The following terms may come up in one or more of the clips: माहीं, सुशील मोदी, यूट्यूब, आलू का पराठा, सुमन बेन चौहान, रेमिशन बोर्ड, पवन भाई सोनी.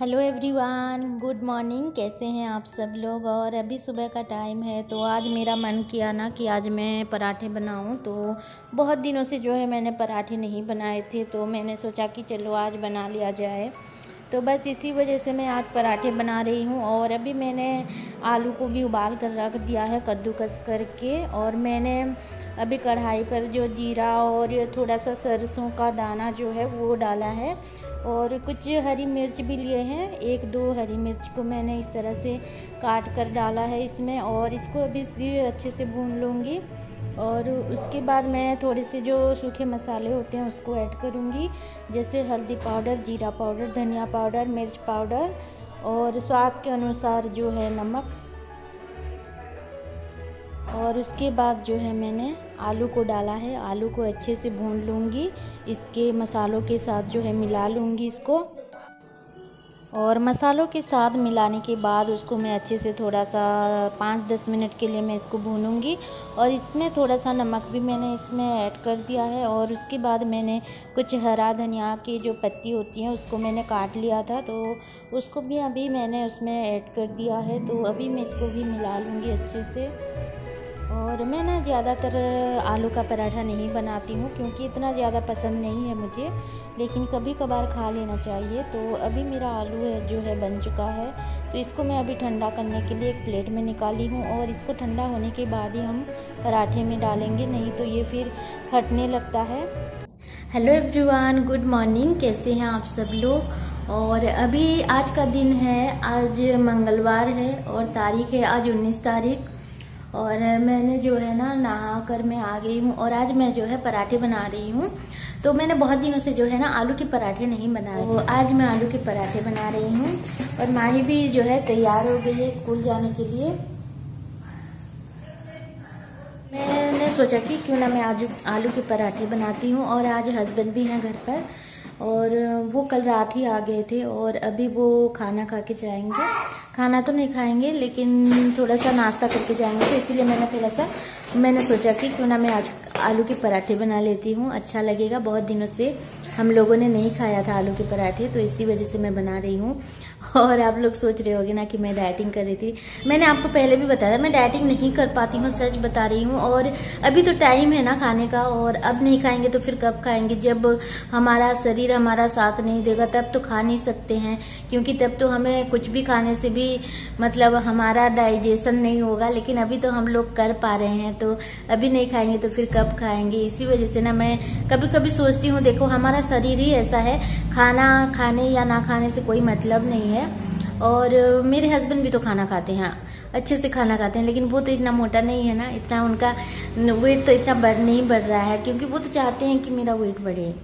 Hello everyone, good morning. कैसे हैं आप सब लोग। और अभी सुबह का टाइम है, तो आज मेरा मन किया ना कि आज मैं पराठे बनाऊं। तो बहुत दिनों से जो है मैंने पराठे नहीं बनाए थे, तो मैंने सोचा कि चलो आज बना लिया जाए। तो बस इसी वजह से मैं आज पराठे बना रही हूं। और अभी मैंने आलू को भी उबाल कर रख दिया है, कद्दूकस करके। और मैंने अभी कढ़ाई पर जो जीरा और थोड़ा सा सरसों का दाना जो है वो डाला है, और कुछ हरी मिर्च भी लिए हैं। एक दो हरी मिर्च को मैंने इस तरह से काट कर डाला है इसमें, और इसको अभी अच्छे से भून लूँगी। और उसके बाद मैं थोड़े से जो सूखे मसाले होते हैं उसको ऐड करूँगी, जैसे हल्दी पाउडर, जीरा पाउडर, धनिया पाउडर, मिर्च पाउडर, और स्वाद के अनुसार जो है नमक। और उसके बाद जो है मैंने आलू को डाला है। आलू को अच्छे से भून लूँगी, इसके मसालों के साथ जो है मिला लूँगी इसको। और मसालों के साथ मिलाने के बाद उसको मैं अच्छे से थोड़ा सा 5-10 मिनट के लिए मैं इसको भूनूंगी। और इसमें थोड़ा सा नमक भी मैंने इसमें ऐड कर दिया है। और उसके बाद मैंने कुछ हरा धनिया की जो पत्ती होती है उसको मैंने काट लिया था, तो उसको भी अभी मैंने उसमें ऐड कर दिया है। तो अभी मैं इसको भी मिला लूँगी अच्छे से। और मैं ना ज़्यादातर आलू का पराठा नहीं बनाती हूँ, क्योंकि इतना ज़्यादा पसंद नहीं है मुझे, लेकिन कभी कभार खा लेना चाहिए। तो अभी मेरा आलू है जो है बन चुका है, तो इसको मैं अभी ठंडा करने के लिए एक प्लेट में निकाली हूँ। और इसको ठंडा होने के बाद ही हम पराठे में डालेंगे, नहीं तो ये फिर फटने लगता है। Hello everyone, good morning. कैसे हैं आप सब लोग। और अभी आज का दिन है, आज मंगलवार है, और तारीख है आज 19 तारीख। और मैंने जो है ना नहा कर मैं आ गई हूँ, और आज मैं जो है पराठे बना रही हूँ। तो मैंने बहुत दिनों से जो है ना आलू के पराठे नहीं बनाए, तो आज मैं आलू के पराठे बना रही हूँ। और माही भी जो है तैयार हो गई है स्कूल जाने के लिए। मैंने सोचा कि क्यों ना मैं आज आलू के पराठे बनाती हूँ। और आज हस्बैंड भी हैं घर पर, और वो कल रात ही आ गए थे, और अभी वो खाना खा के जाएंगे। खाना तो नहीं खाएंगे, लेकिन थोड़ा सा नाश्ता करके जाएंगे। तो इसीलिए मैंने सोचा कि क्यों ना मैं आज आलू के पराठे बना लेती हूँ, अच्छा लगेगा। बहुत दिनों से हम लोगों ने नहीं खाया था आलू के पराठे, तो इसी वजह से मैं बना रही हूँ। और आप लोग सोच रहे होंगे ना कि मैं डाइटिंग कर रही थी। मैंने आपको पहले भी बताया, मैं डाइटिंग नहीं कर पाती हूँ, सच बता रही हूँ। और अभी तो टाइम है ना खाने का, और अब नहीं खाएंगे तो फिर कब खाएंगे। जब हमारा शरीर हमारा साथ नहीं देगा तब तो खा नहीं सकते हैं, क्योंकि तब तो हमें कुछ भी खाने से भी मतलब हमारा डाइजेशन नहीं होगा। लेकिन अभी तो हम लोग कर पा रहे हैं, तो अभी नहीं खाएंगे तो फिर कब खाएंगे। इसी वजह से ना मैं कभी कभी सोचती हूँ, देखो हमारा शरीर ही ऐसा है, खाना खाने या ना खाने से कोई मतलब नहीं है। और मेरे हस्बैंड भी तो खाना खाते हैं, अच्छे से खाना खाते हैं, लेकिन वो तो इतना मोटा नहीं है ना, इतना उनका वेट तो इतना नहीं बढ़ रहा है, क्योंकि वो तो चाहते हैं कि मेरा वेट बढ़े।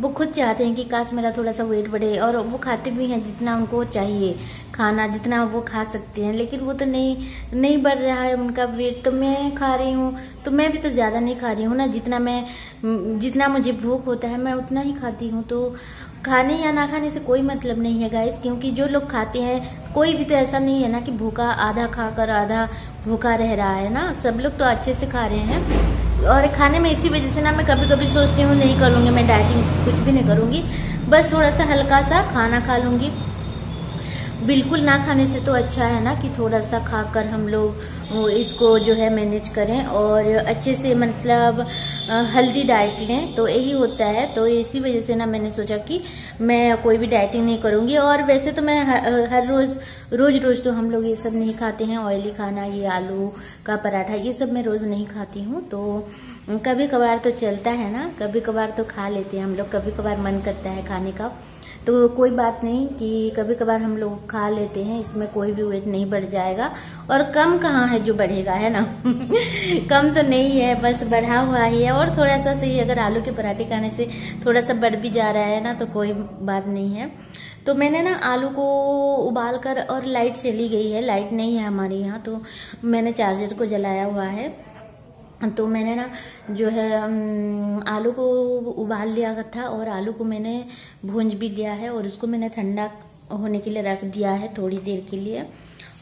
वो खुद चाहते हैं कि काश मेरा थोड़ा सा वेट बढ़े, और वो खाते भी हैं जितना उनको चाहिए खाना, जितना वो खा सकते हैं, लेकिन वो तो नहीं बढ़ रहा है उनका वेट। तो मैं खा रही हूँ, तो मैं भी तो ज़्यादा नहीं खा रही हूँ ना, जितना मुझे भूख होता है मैं उतना ही खाती हूँ। तो खाने या ना खाने से कोई मतलब नहीं है गाइस, क्योंकि जो लोग खाते हैं कोई भी तो ऐसा नहीं है ना कि भूखा, आधा खाकर आधा भूखा रह रहा है ना, सब लोग तो अच्छे से खा रहे हैं। और खाने में इसी वजह से ना मैं कभी कभी सोचती हूँ नहीं करूँगी मैं डाइटिंग, कुछ भी नहीं करूँगी, बस थोड़ा सा हल्का सा खाना खा लूँगी। बिल्कुल ना खाने से तो अच्छा है ना कि थोड़ा सा खाकर हम लोग इसको जो है मैनेज करें, और अच्छे से मतलब हेल्दी डाइट लें, तो यही होता है। तो इसी वजह से ना मैंने सोचा कि मैं कोई भी डाइटिंग नहीं करूँगी। और वैसे तो मैं हर रोज़ तो हम लोग ये सब नहीं खाते हैं, ऑयली खाना, ये आलू का पराठा, ये सब मैं रोज़ नहीं खाती हूँ। तो कभी कभार तो चलता है ना, कभी कभार तो खा लेते हैं हम लोग, कभी कभार मन करता है खाने का, तो कोई बात नहीं कि कभी कभार हम लोग खा लेते हैं, इसमें कोई भी वेट नहीं बढ़ जाएगा। और कम कहाँ है जो बढ़ेगा, है ना कम तो नहीं है, बस बढ़ा हुआ ही है। और थोड़ा सा सही, अगर आलू के पराठे खाने से थोड़ा सा बढ़ भी जा रहा है ना, तो कोई बात नहीं है। तो मैंने ना आलू को उबाल कर, और लाइट चली गई है, लाइट नहीं है हमारे यहाँ, तो मैंने चार्जर को जलाया हुआ है। तो मैंने ना जो है आलू को उबाल लिया था, और आलू को मैंने भूंज भी लिया है, और उसको मैंने ठंडा होने के लिए रख दिया है थोड़ी देर के लिए।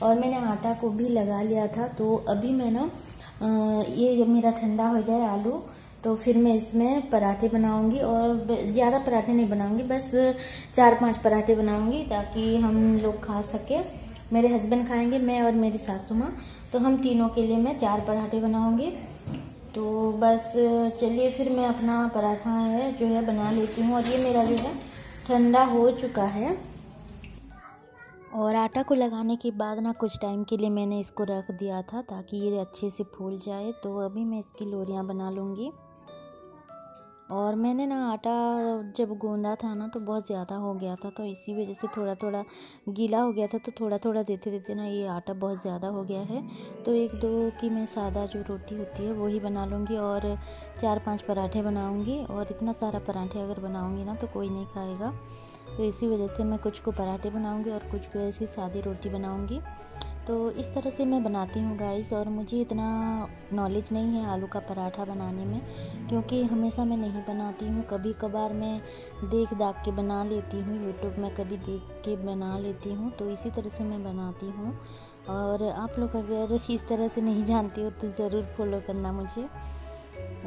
और मैंने आटा को भी लगा लिया था। तो अभी मैं ना ये मेरा ठंडा हो जाए आलू, तो फिर मैं इसमें पराठे बनाऊंगी और ज़्यादा पराठे नहीं बनाऊंगी, बस 4-5 पराठे बनाऊंगी ताकि हम लोग खा सकें। मेरे हस्बैंड खाएंगे, मैं और मेरी सासू माँ, तो हम तीनों के लिए मैं 4 पराठे बनाऊंगी। तो बस चलिए फिर मैं अपना पराठा है जो है बना लेती हूँ। और ये मेरा जो है ठंडा हो चुका है और आटा को लगाने के बाद ना कुछ टाइम के लिए मैंने इसको रख दिया था ताकि ये अच्छे से फूल जाए। तो अभी मैं इसकी लोरियां बना लूँगी। और मैंने ना आटा जब गूंदा था ना तो बहुत ज़्यादा हो गया था, तो इसी वजह से थोड़ा थोड़ा गीला हो गया था। तो थोड़ा थोड़ा देते देते ना ये आटा बहुत ज़्यादा हो गया है। तो 1-2 की मैं सादा जो रोटी होती है वही बना लूँगी और 4-5 पराठे बनाऊँगी। और इतना सारा पराठे अगर बनाऊँगी ना तो कोई नहीं खाएगा, तो इसी वजह से मैं कुछ को पराठे बनाऊँगी और कुछ को ऐसी सादी रोटी बनाऊँगी। तो इस तरह से मैं बनाती हूँ गाइस। और मुझे इतना नॉलेज नहीं है आलू का पराठा बनाने में, क्योंकि हमेशा मैं नहीं बनाती हूँ। कभी कभार मैं देख दाख के बना लेती हूँ, यूट्यूब में कभी देख के बना लेती हूँ, तो इसी तरह से मैं बनाती हूँ। और आप लोग अगर इस तरह से नहीं जानते हो तो ज़रूर फॉलो करना मुझे,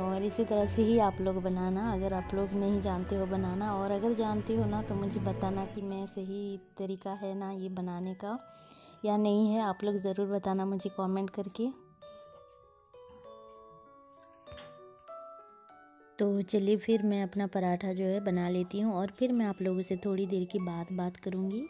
और इसी तरह से ही आप लोग बनाना अगर आप लोग नहीं जानते हो बनाना। और अगर जानते हो ना तो मुझे बताना कि मैं सही तरीका है ना ये बनाने का या नहीं है, आप लोग ज़रूर बताना मुझे कमेंट करके। तो चलिए फिर मैं अपना पराठा जो है बना लेती हूँ और फिर मैं आप लोगों से थोड़ी देर के बाद बात करूँगी।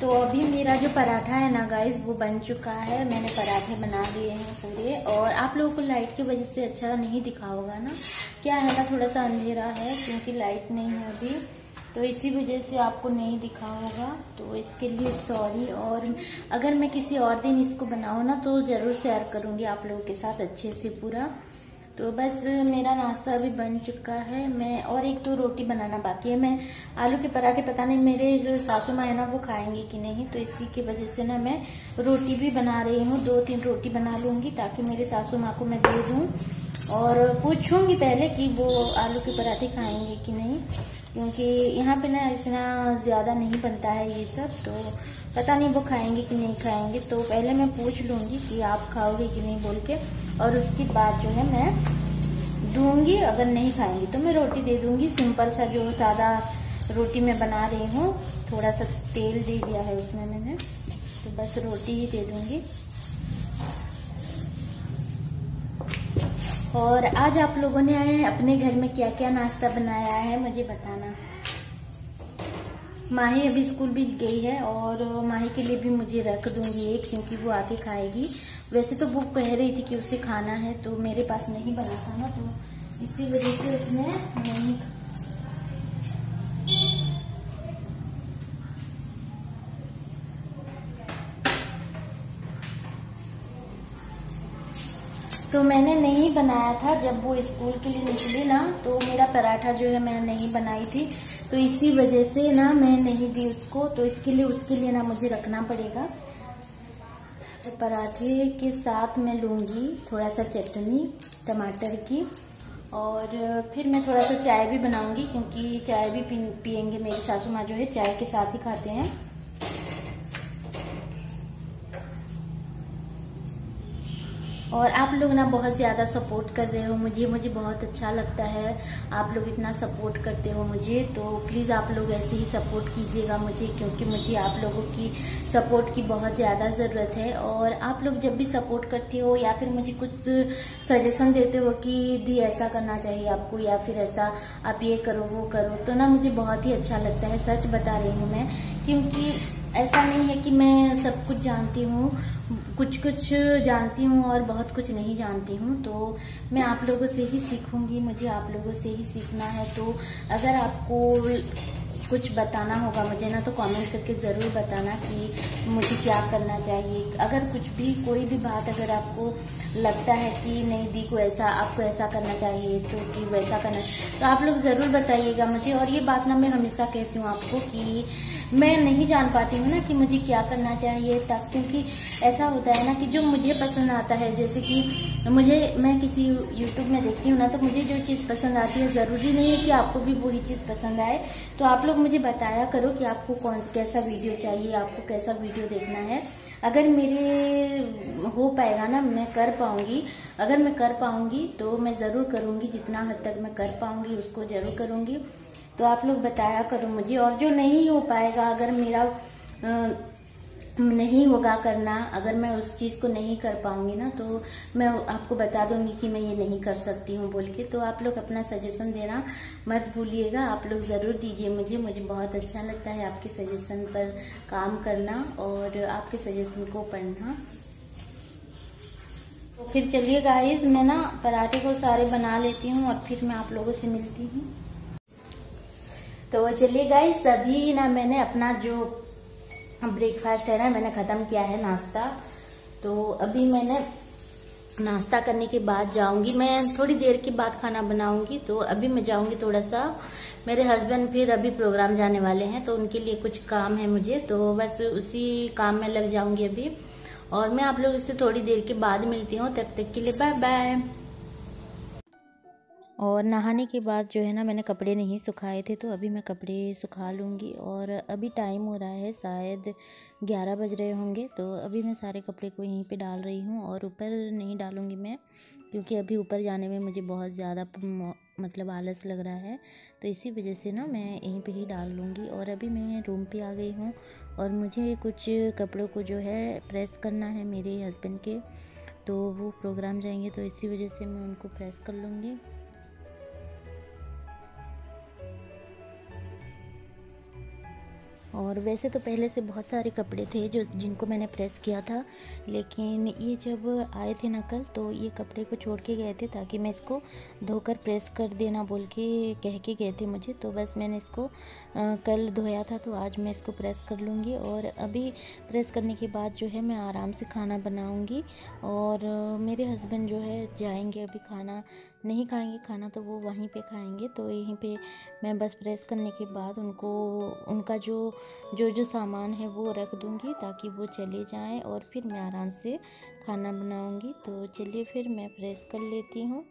तो अभी मेरा जो पराठा है ना गाइस वो बन चुका है। मैंने पराठे बना लिए हैं पूरे। और आप लोगों को लाइट की वजह से अच्छा नहीं दिखा होगा ना, क्या है ना थोड़ा सा अंधेरा है क्योंकि लाइट नहीं है अभी, तो इसी वजह से आपको नहीं दिखा होगा, तो इसके लिए सॉरी। और अगर मैं किसी और दिन इसको बनाऊँ ना तो ज़रूर शेयर करूँगी आप लोगों के साथ अच्छे से पूरा। तो बस मेरा नाश्ता अभी बन चुका है। मैं और 1-2 रोटी बनाना बाकी है। मैं आलू के पराठे पता नहीं मेरे जो सासू माँ है ना वो खाएंगी कि नहीं, तो इसी की वजह से ना मैं रोटी भी बना रही हूँ। 2-3 रोटी बना लूँगी ताकि मेरे सासू माँ को मैं दे दूँ और पूछूँगी पहले कि वो आलू के पराठे खाएंगे कि नहीं, क्योंकि यहाँ पे ना इतना ज़्यादा नहीं बनता है ये सब, तो पता नहीं वो खाएंगे कि नहीं खाएंगे। तो पहले मैं पूछ लूँगी कि आप खाओगे कि नहीं बोल के, और उसके बाद जो है मैं दूंगी। अगर नहीं खाएंगे तो मैं रोटी दे दूँगी। सिंपल सा जो सादा रोटी मैं बना रही हूँ, थोड़ा सा तेल दे दिया है उसमें मैंने, तो बस रोटी ही दे दूँगी। और आज आप लोगों ने अपने घर में क्या क्या नाश्ता बनाया है मुझे बताना। माही अभी स्कूल भी गई है और माही के लिए भी मुझे रख दूंगी एक, क्योंकि वो आके खाएगी। वैसे तो वो कह रही थी कि उसे खाना है, तो मेरे पास नहीं बना था ना, तो इसी वजह से उसने नहीं। तो मैंने नहीं बनाया था, जब वो स्कूल के लिए निकली ना तो मेरा पराठा जो है मैं नहीं बनाई थी, तो इसी वजह से ना मैं नहीं दी उसको। तो इसके लिए उसके लिए ना मुझे रखना पड़ेगा। तो पराठे के साथ मैं लूँगी थोड़ा सा चटनी टमाटर की, और फिर मैं थोड़ा सा चाय भी बनाऊंगी क्योंकि चाय भी पियेंगे। मेरी सासू माँ जो है चाय के साथ ही खाते हैं। और आप लोग ना बहुत ज़्यादा सपोर्ट कर रहे हो मुझे बहुत अच्छा लगता है। आप लोग इतना सपोर्ट करते हो मुझे, तो प्लीज़ आप लोग ऐसे ही सपोर्ट कीजिएगा मुझे, क्योंकि मुझे आप लोगों की सपोर्ट की बहुत ज़्यादा ज़रूरत है। और आप लोग जब भी सपोर्ट करते हो या फिर मुझे कुछ सजेशन देते हो कि दी ऐसा करना चाहिए आपको, या फिर ऐसा आप ये करो वो करो, तो ना मुझे बहुत ही अच्छा लगता है। सच बता रही हूँ मैं, क्योंकि ऐसा नहीं है कि मैं सब कुछ जानती हूँ, कुछ जानती हूँ और बहुत कुछ नहीं जानती हूँ। तो मैं आप लोगों से ही सीखूंगी, मुझे आप लोगों से ही सीखना है। तो अगर आपको कुछ बताना होगा मुझे ना तो कमेंट करके ज़रूर बताना कि मुझे क्या करना चाहिए। अगर कुछ भी कोई भी बात अगर आपको लगता है कि नहीं दी को ऐसा आपको ऐसा करना चाहिए तो कि वैसा करना, तो आप लोग ज़रूर बताइएगा मुझे। और ये बात ना मैं हमेशा कहती हूँ आपको कि मैं नहीं जान पाती हूँ ना कि मुझे क्या करना चाहिए, तब क्योंकि ऐसा होता है ना कि जो मुझे पसंद आता है, जैसे कि मैं किसी यूट्यूब में देखती हूँ ना तो मुझे जो चीज़ पसंद आती है, ज़रूरी नहीं है कि आपको भी वही चीज़ पसंद आए। तो आप लोग मुझे बताया करो कि आपको कैसा वीडियो चाहिए, आपको कैसा वीडियो देखना है। अगर मेरे हो पाएगा ना अगर मैं कर पाऊंगी तो मैं ज़रूर करूंगी, जितना हद तक मैं कर पाऊंगी उसको ज़रूर करूंगी। तो आप लोग बताया करो मुझे। और जो नहीं हो पाएगा, अगर मेरा नहीं होगा करना, अगर मैं उस चीज़ को नहीं कर पाऊंगी ना तो मैं आपको बता दूंगी कि मैं ये नहीं कर सकती हूँ बोल के। तो आप लोग अपना सजेशन देना मत भूलिएगा, आप लोग ज़रूर दीजिए मुझे बहुत अच्छा लगता है आपके सजेशन पर काम करना और आपके सजेशन को पढ़ना। तो फिर चलिए गाइस, मैं ना पराठे को सारे बना लेती हूँ और फिर मैं आप लोगों से मिलती हूँ। तो चलिए गाइस, अभी ना मैंने अपना जो ब्रेकफास्ट है ना मैंने ख़त्म किया है नाश्ता। तो अभी मैंने नाश्ता करने के बाद जाऊंगी, मैं थोड़ी देर के बाद खाना बनाऊंगी। तो अभी मैं जाऊंगी थोड़ा सा, मेरे हस्बैंड फिर अभी प्रोग्राम जाने वाले हैं तो उनके लिए कुछ काम है मुझे, तो बस उसी काम में लग जाऊंगी अभी। और मैं आप लोग इससे थोड़ी देर के बाद मिलती हूँ, तब तक के लिए बाय बाय। और नहाने के बाद जो है ना मैंने कपड़े नहीं सुखाए थे, तो अभी मैं कपड़े सुखा लूँगी। और अभी टाइम हो रहा है, शायद 11 बज रहे होंगे। तो अभी मैं सारे कपड़े को यहीं पे डाल रही हूँ और ऊपर नहीं डालूँगी मैं, क्योंकि अभी ऊपर जाने में मुझे बहुत ज़्यादा आलस लग रहा है। तो इसी वजह से ना मैं यहीं पे ही डाल लूँगी। और अभी मैं रूम पे आ गई हूँ और मुझे कुछ कपड़ों को जो है प्रेस करना है मेरे हस्बैंड के, तो वो प्रोग्राम जाएंगे तो इसी वजह से मैं उनको प्रेस कर लूँगी। और वैसे तो पहले से बहुत सारे कपड़े थे जिनको मैंने प्रेस किया था, लेकिन ये जब आए थे ना कल तो ये कपड़े को छोड़ के गए थे ताकि मैं इसको धोकर प्रेस कर देना बोल के कह के गए थे मुझे। तो बस मैंने इसको कल धोया था, तो आज मैं इसको प्रेस कर लूँगी। और अभी प्रेस करने के बाद जो है मैं आराम से खाना बनाऊँगी। और मेरे हस्बैंड जो है जाएंगे, अभी खाना नहीं खाएंगे, खाना तो वो वहीं पे खाएंगे। तो यहीं पे मैं बस प्रेस करने के बाद उनको उनका जो जो जो सामान है वो रख दूंगी ताकि वो चले जाएं, और फिर मैं आराम से खाना बनाऊंगी। तो चलिए फिर मैं प्रेस कर लेती हूँ।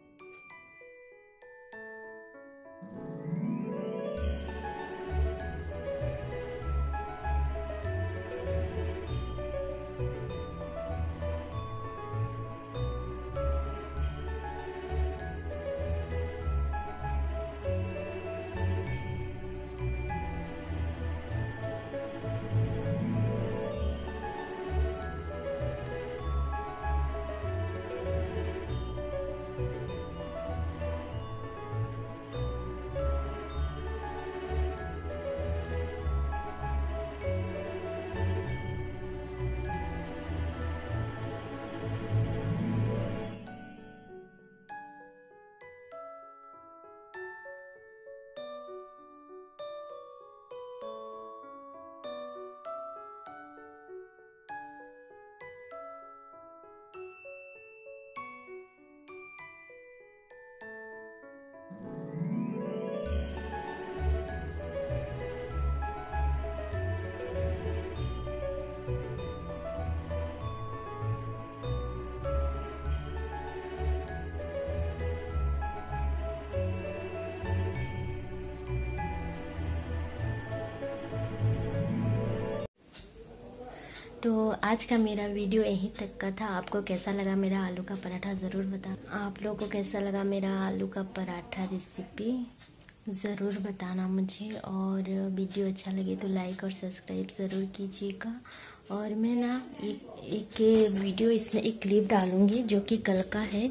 तो आज का मेरा वीडियो यहीं तक का था। आपको कैसा लगा मेरा आलू का पराठा ज़रूर बताना। आप लोगों को कैसा लगा मेरा आलू का पराठा रेसिपी ज़रूर बताना मुझे। और वीडियो अच्छा लगे तो लाइक और सब्सक्राइब ज़रूर कीजिएगा। और मैं ना एक वीडियो इसमें एक क्लिप डालूँगी जो कि कल का है,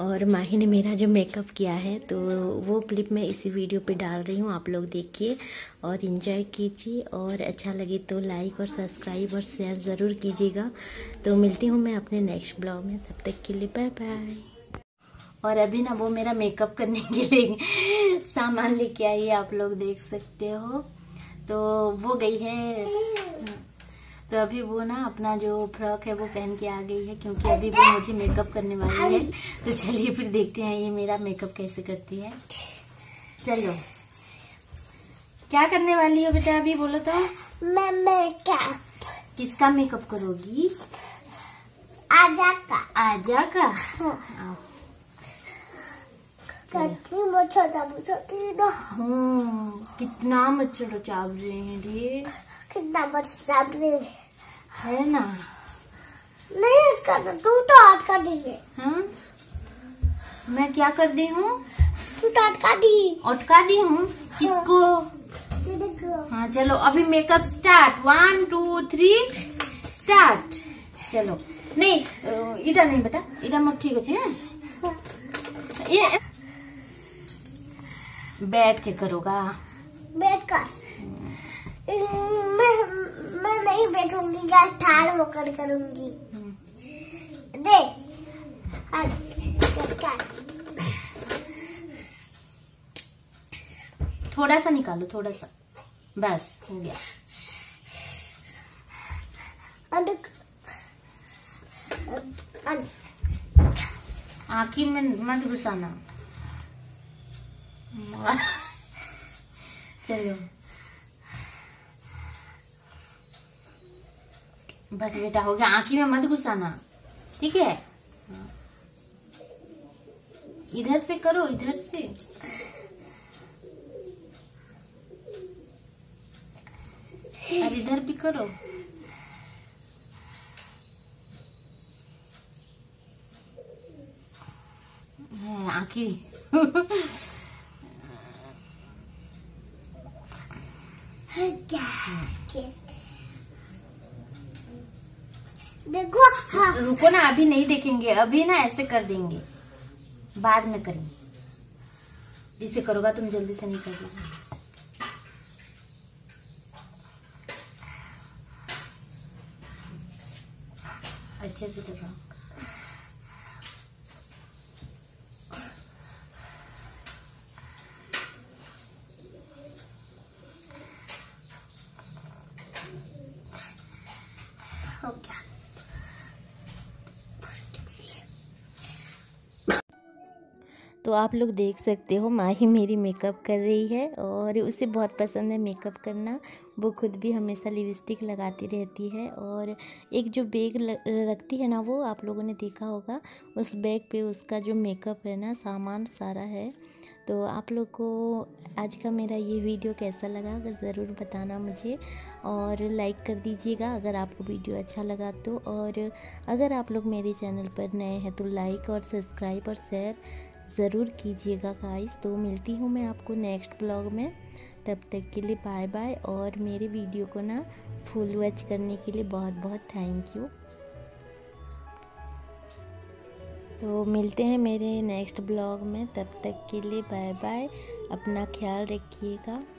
और माही ने मेरा जो मेकअप किया है तो वो क्लिप मैं इसी वीडियो पे डाल रही हूँ। आप लोग देखिए और इन्जॉय कीजिए, और अच्छा लगे तो लाइक और सब्सक्राइब और शेयर ज़रूर कीजिएगा। तो मिलती हूँ मैं अपने नेक्स्ट ब्लॉग में, तब तक के लिए बाय बाय। और अभी ना वो मेरा मेकअप करने के लिए सामान लेके आई है, आप लोग देख सकते हो। तो वो गई है, तो अभी वो ना अपना जो फ्रॉक है वो पहन के आ गई है, क्योंकि अभी वो मुझे मेकअप करने वाली है। तो चलिए फिर देखते हैं ये मेरा मेकअप कैसे करती है। चलो, क्या करने वाली हो बेटा? अभी बोलो तो। मैं मेकअप किसका मेकअप करोगी? आजा का। आजा का? कितनी कितना मच्छर चाब रहे हैं ये, कितना मच्छर चाब रहे है ना। नहीं इसका तू तो आट कर दी। हाँ? मैं क्या कर दी हूँ? तू तो अटका दी हूँ किसको? हाँ चलो अभी मेकअप स्टार्ट। 1 2 3 स्टार्ट। चलो नहीं इधर नहीं बेटा, इधर मत। ठीक है बैठ के करोगा? बैठ कर। मैं नहीं बैठूंगी, ठाड़ होकर करूंगी। दे थोड़ा सा निकालो, थोड़ा सा, बस हो गया। आँखें में मत घुसाना। चलो बस बेटा हो गया, आंखी में मत घुसाना, ठीक है? इधर से करो, इधर से। और इधर भी करो। आंखी देखो। हाँ। रुको ना, अभी नहीं देखेंगे, अभी ना ऐसे कर देंगे, बाद में करेंगे। जिसे करोगा तुम जल्दी से नहीं करोगे। अच्छे से देखो। तो आप लोग देख सकते हो माही मेरी मेकअप कर रही है, और उसे बहुत पसंद है मेकअप करना। वो खुद भी हमेशा लिपस्टिक लगाती रहती है, और एक जो बैग रखती है ना, वो आप लोगों ने देखा होगा, उस बैग पे उसका जो मेकअप है ना, सामान सारा है। तो आप लोग को आज का मेरा ये वीडियो कैसा लगा ज़रूर बताना मुझे, और लाइक कर दीजिएगा अगर आपको वीडियो अच्छा लगा तो। और अगर आप लोग मेरे चैनल पर नए हैं तो लाइक और सब्सक्राइब और शेयर ज़रूर कीजिएगा गाइस। तो मिलती हूँ मैं आपको नेक्स्ट ब्लॉग में, तब तक के लिए बाय बाय। और मेरे वीडियो को ना फुल वॉच करने के लिए बहुत बहुत थैंक यू। तो मिलते हैं मेरे नेक्स्ट ब्लॉग में, तब तक के लिए बाय बाय। अपना ख्याल रखिएगा।